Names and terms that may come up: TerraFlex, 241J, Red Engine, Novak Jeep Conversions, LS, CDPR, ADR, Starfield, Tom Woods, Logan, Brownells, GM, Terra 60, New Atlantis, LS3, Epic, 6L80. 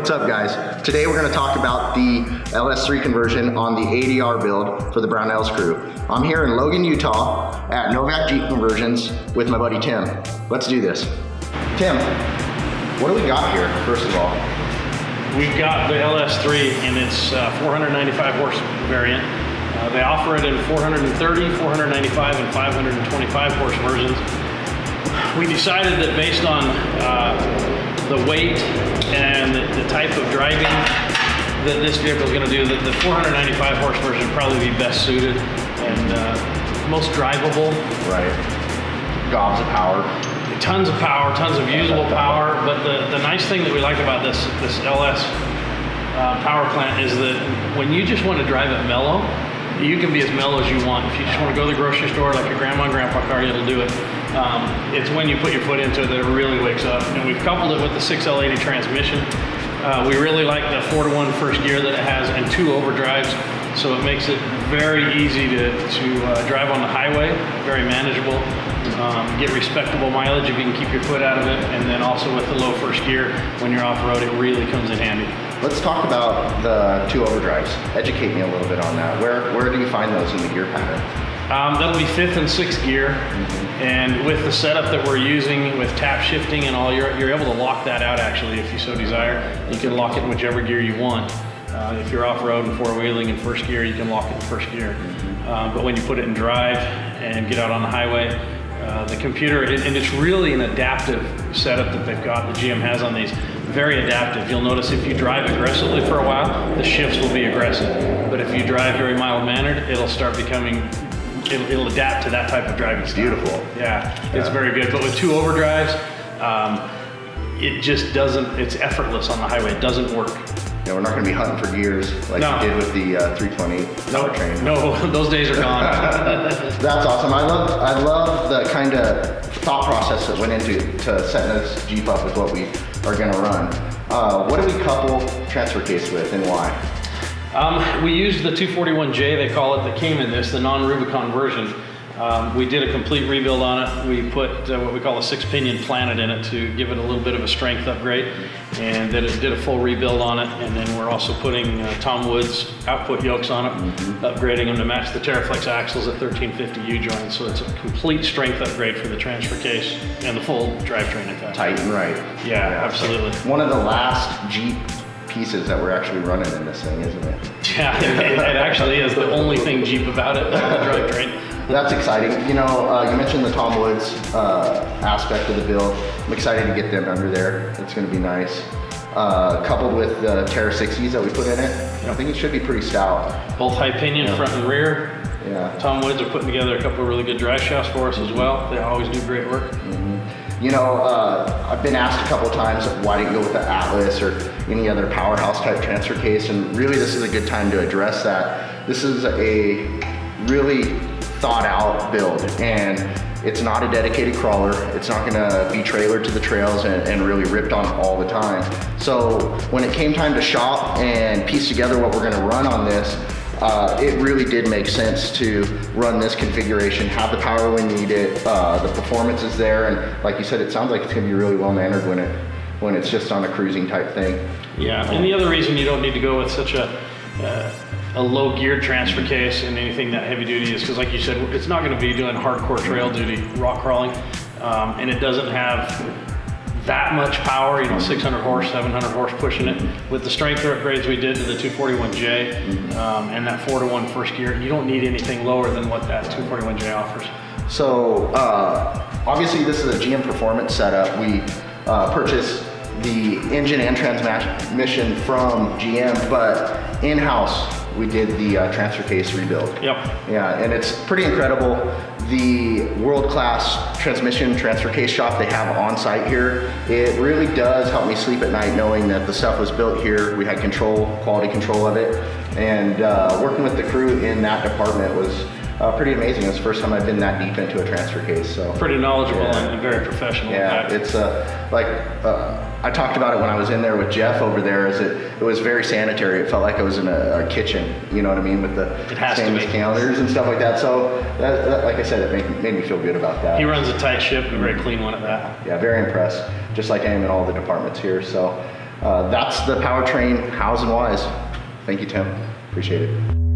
what's up guys? Today we're gonna talk about the LS3 conversion on the ADR build for the Brownells crew. I'm here in Logan, Utah at Novak Jeep Conversions with my buddy Tim. Let's do this. Tim, what do we got here, first of all? We've got the LS3 in its 495 horse variant. They offer it in 430, 495, and 525 horse versions. We decided that based on the weight and the type of driving that this vehicle is going to do, that the 495 horse version would probably be best suited and most drivable. Right. Gobs of power. Tons of power, tons of usable power. But the nice thing that we like about this LS power plant is that when you just want to drive it mellow, you can be as mellow as you want. If you just want to go to the grocery store like your grandma and grandpa car, it'll do it. It's when you put your foot into it that it really wakes up. And we've coupled it with the 6L80 transmission. We really like the 4-to-1 first gear that it has and 2 overdrives. So it makes it very easy to drive on the highway, very manageable, get respectable mileage if you can keep your foot out of it. And then also with the low first gear, when you're off-road, it really comes in handy. Let's talk about the 2 overdrives. Educate me a little bit on that. Where do you find those in the gear pattern? That'll be 5th and 6th gear. Mm-hmm. And with the setup that we're using with tap shifting and all, you're able to lock that out actually if you so desire. You can lock it in whichever gear you want. If you're off-road and four-wheeling in first gear, you can lock it in first gear. But when you put it in drive and get out on the highway, the computer, and it's really an adaptive setup that they've got, the GM has on these, very adaptive. You'll notice if you drive aggressively for a while, the shifts will be aggressive. But if you drive very mild-mannered, it'll start becoming it'll adapt to that type of driving style. Beautiful. Yeah, it's very good. But with 2 overdrives, it just doesn't, it's effortless on the highway. It doesn't work. Yeah, we're not going to be hunting for gears like we did with the 328 powertrain. No, those days are gone. That's awesome. I love the kind of thought process that went into setting this Jeep up with what we are going to run. What do we couple transfer case with and why? We used the 241J, they call it, that came in this, the non-Rubicon version. We did a complete rebuild on it. We put what we call a 6-pinion planet in it to give it a little bit of a strength upgrade, and then it did a full rebuild on it. And then we're also putting Tom Woods output yokes on it, upgrading them to match the TerraFlex axles at 1350 U-joints. So it's a complete strength upgrade for the transfer case and the full drivetrain in fact. Tight and right. Yeah, absolutely. One of the last Jeep pieces that we're actually running in this thing, isn't it? Yeah, it actually is the only thing Jeep about it, the drivetrain. That's exciting. You know, you mentioned the Tom Woods aspect of the build. I'm excited to get them under there. It's going to be nice. Coupled with the Terra 60s that we put in it, I think it should be pretty stout. Both high pinion, front and rear. Yeah. Tom Woods are putting together a couple of really good drive shafts for us as well. They always do great work. You know, I've been asked a couple of times why didn't you go with the Atlas or any other powerhouse type transfer case, and really this is a good time to address that. This is a really thought out build, and it's not a dedicated crawler. It's not gonna be trailered to the trails and really ripped on all the time. So when it came time to shop and piece together what we're gonna run on this, it really did make sense to run this configuration, have the power when you need it, the performance is there, and like you said, it sounds like it's gonna be really well mannered when it's just on a cruising type thing. Yeah, and the other reason you don't need to go with such a low gear transfer case and anything that heavy duty is because like you said, it's not gonna be doing hardcore trail duty, rock crawling, and it doesn't have that much power, you know, 600 horse, 700 horse pushing it. With the strength upgrades we did to the 241J and that 4-to-1 first gear, you don't need anything lower than what that 241J offers. So obviously this is a GM performance setup. We purchased the engine and transmission from GM, but in-house we did the transfer case rebuild. Yep. Yeah, and it's pretty incredible. The world-class transmission transfer case shop they have on site here, it really does help me sleep at night knowing that the stuff was built here. We had control, quality control of it, and working with the crew in that department was pretty amazing. It's the first time I've been that deep into a transfer case. So pretty knowledgeable and very professional. Yeah, it's like I talked about it when I was in there with Jeff over there. Is it was very sanitary. It felt like I was in a kitchen. You know what I mean, with the stainless counters and stuff like that. So that, like I said, it made me feel good about that. He runs a tight ship and a very clean one at that. Yeah, very impressed. Just like I am in all the departments here. So That's the powertrain, hows and whys. Thank you, Tim. Appreciate it.